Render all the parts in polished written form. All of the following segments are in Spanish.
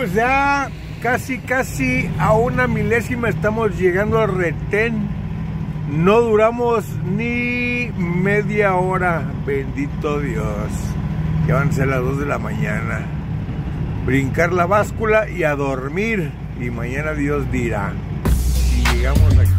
pues ya casi a una milésima estamos llegando al retén. No duramos ni media hora, bendito Dios. Ya van a ser las 2 de la mañana. Brincar la báscula y a dormir. Y mañana Dios dirá si llegamos aquí.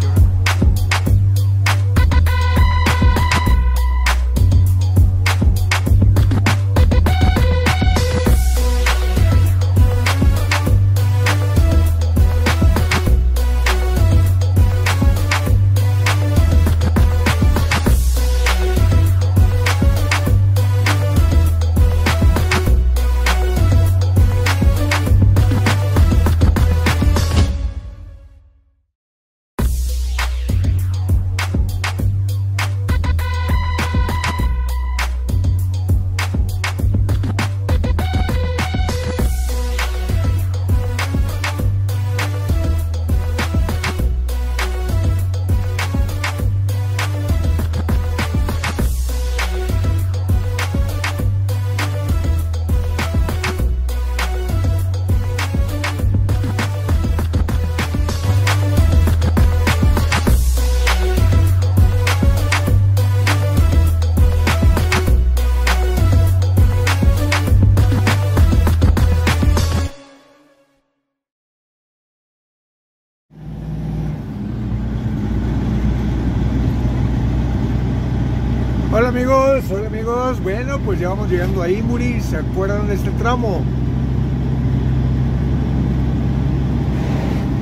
Hola amigos, bueno, pues ya vamos llegando a Imuris. ¿Se acuerdan de este tramo?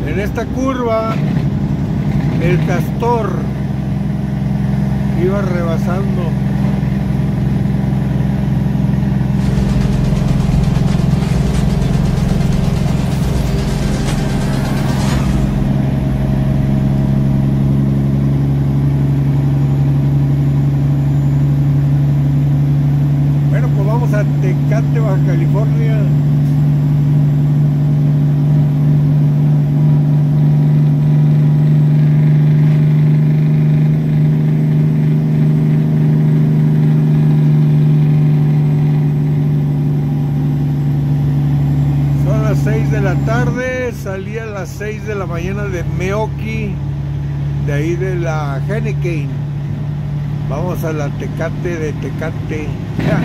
En esta curva el castor iba rebasando. Tecate, Baja California. Son las 6 de la tarde, salí a las 6 de la mañana de Meoqui, de ahí de la Heineken. Vamos a la Tecate de Tecate. Ya.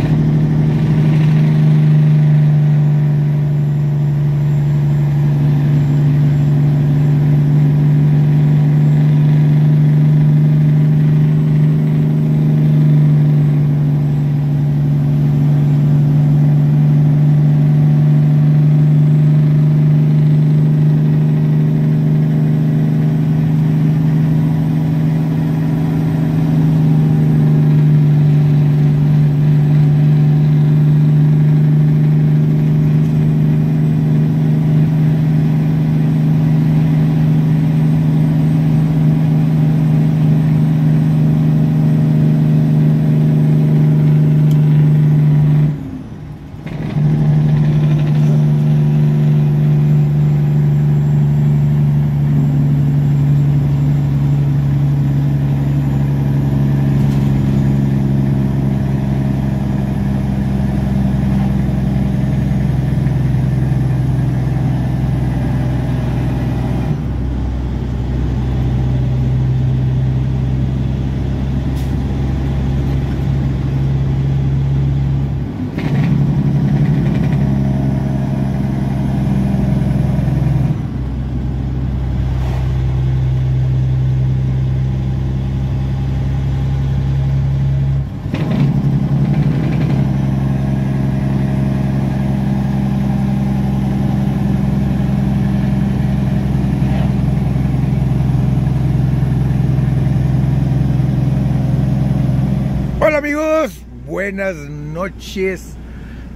Buenas noches.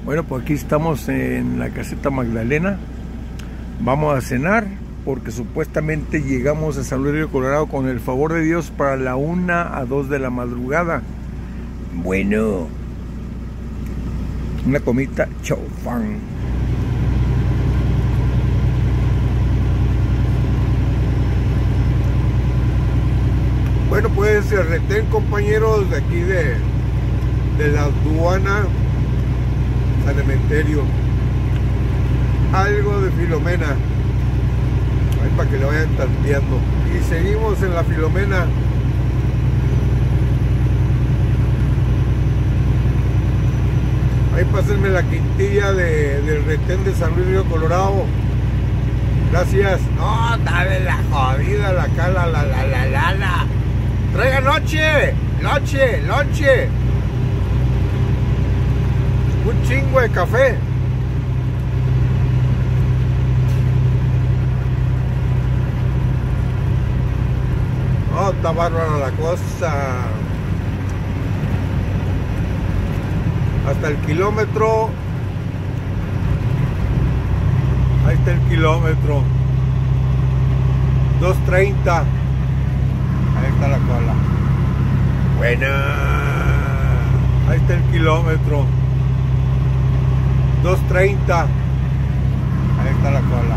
Bueno, pues aquí estamos en la caseta Magdalena. Vamos a cenar porque supuestamente llegamos a San Luis Río Colorado con el favor de Dios para la 1 a 2 de la madrugada. Bueno, una comita chaufán. Bueno, pues el retén, compañeros, de aquí de la aduana San Cementerio. algo de Filomena, ahí para que le vayan tanteando. Y seguimos en la Filomena. Ahí pásenme la quintilla del retén de San Luis Río Colorado. Gracias. No, dale la jodida, la cala, la. Traigan noche. Un chingo de café. No, está bárbara la cosa. Hasta el kilómetro. Ahí está el kilómetro 230. Ahí está la cola. Buena. Ahí está el kilómetro 230. Ahí está la cola.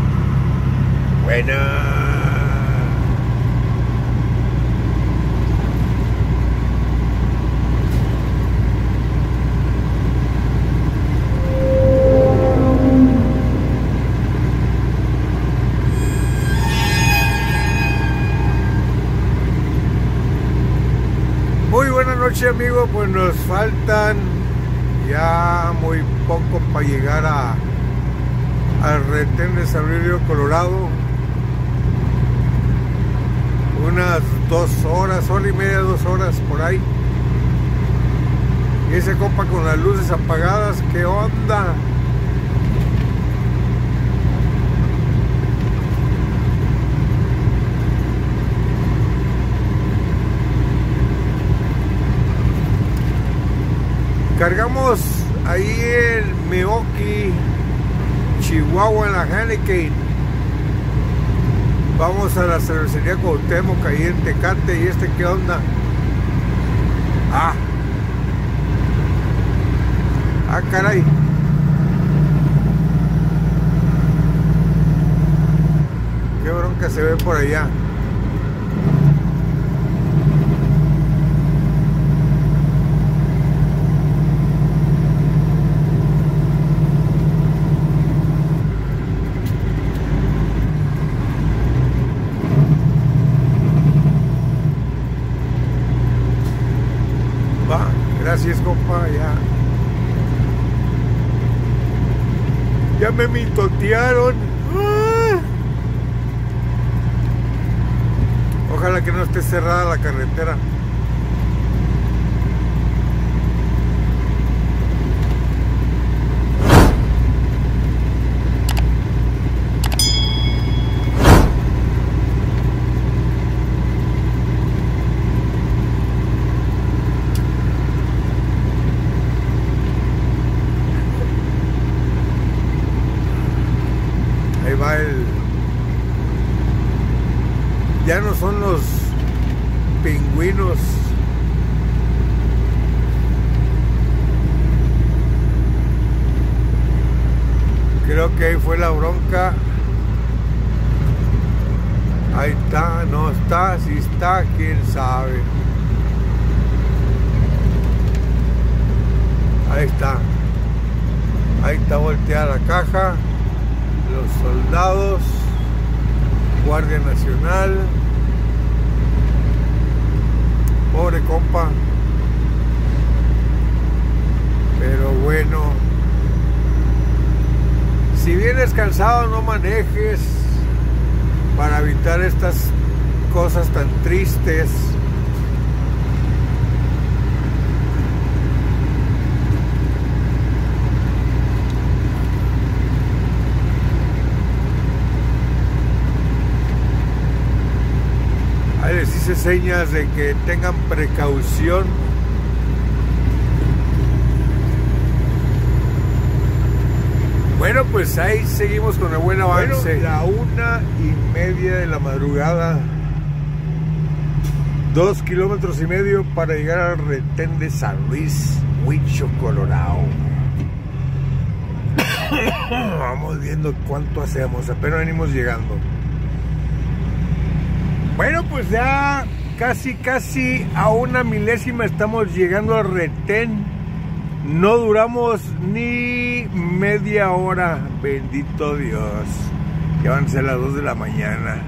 Buena. Amigos, pues nos faltan ya muy poco para llegar al retén de San Luis Río Colorado, unas 2 horas, hora y media, 2 horas por ahí. Y ese compa con las luces apagadas, ¿qué onda? Cargamos ahí en Meoqui, Chihuahua, en la Heineken. Vamos a la cervecería Cuauhtémoc, ahí en Tecate. ¿Y este qué onda? Ah, caray. Qué bronca se ve por allá. Gracias, compa, ya me mitotearon. Ojalá que no esté cerrada la carretera. Ya no son los pingüinos. Creo que ahí fue la bronca. Ahí está, no está, si está, quién sabe. Ahí está volteada la caja. Los soldados, Guardia Nacional. Pobre compa. Pero bueno, si vienes cansado, no manejes, para evitar estas cosas tan tristes. Les hice señas de que tengan precaución. Bueno, pues ahí seguimos con el buen avance. Bueno, la 1:30 de la madrugada, 2,5 kilómetros para llegar al retén de San Luis Huichol Colorado. Vamos viendo cuánto hacemos, apenas venimos llegando. Bueno, pues ya casi a 1 milésima estamos llegando al retén No duramos ni media hora, bendito Dios. Ya van a ser las 2 de la mañana.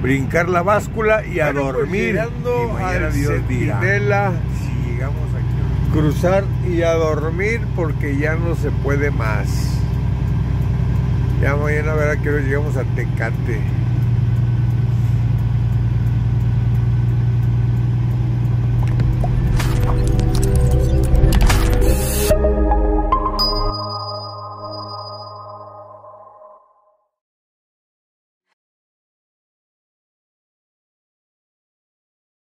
Brincar la báscula y a dormir. Pues, y mañana Dios dirá. Si llegamos aquí. Cruzar y a dormir porque ya no se puede más. Ya mañana verá que llegamos a Tecate.